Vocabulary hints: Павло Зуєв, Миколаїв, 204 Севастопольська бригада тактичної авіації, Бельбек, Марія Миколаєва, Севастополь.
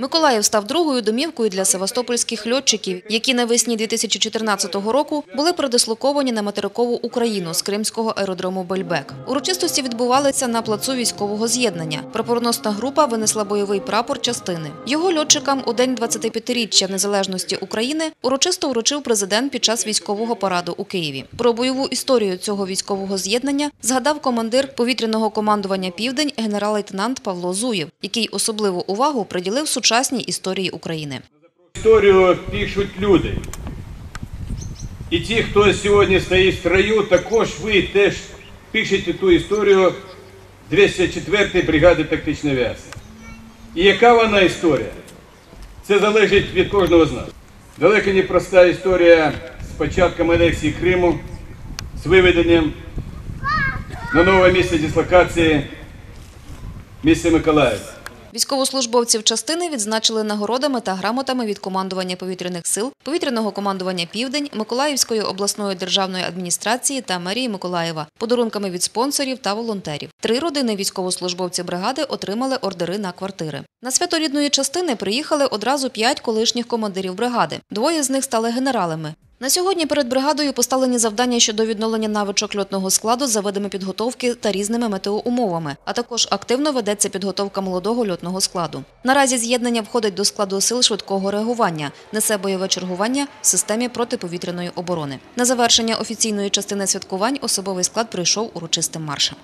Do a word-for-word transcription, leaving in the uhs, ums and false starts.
Миколаїв став другою домівкою для севастопольських льотчиків, які навесні дві тисячі чотирнадцятого року були передислоковані на материкову Україну з кримського аеродрому Бельбек. Урочистості відбувалися на плацу військового з'єднання. Прапорносна група винесла бойовий прапор частини. Його льотчикам у день двадцятип'ятиріччя незалежності України урочисто вручив президент під час військового параду у Києві. Про бойову історію цього військового з'єднання згадав командир повітряного командування «Південь» генерал-лейтенант Павло Зуєв, який особливу увагу приділив сучасній історії України. Історію пишуть люди. І ті, хто сьогодні стоїть в строю, також ви теж пишете ту історію двісті четвертої бригади тактичної авіації. І яка вона історія? Це залежить від кожного з нас. Далеко не проста історія з початком анексії Криму, з виведенням на нове місце дислокації місця Миколаїв. Військовослужбовців частини відзначили нагородами та грамотами від командування повітряних сил, повітряного командування «Південь», Миколаївської обласної державної адміністрації та Марії Миколаєва, подарунками від спонсорів та волонтерів. Три родини військовослужбовців бригади отримали ордери на квартири. На свято рідної частини приїхали одразу п'ять колишніх командирів бригади. Двоє з них стали генералами. На сьогодні перед бригадою поставлені завдання щодо відновлення навичок льотного складу за видами підготовки та різними метеоумовами, а також активно ведеться підготовка молодого льотного складу. Наразі з'єднання входить до складу сил швидкого реагування, несе бойове чергування в системі протиповітряної оборони. На завершення офіційної частини святкувань особовий склад прийшов урочистим маршем.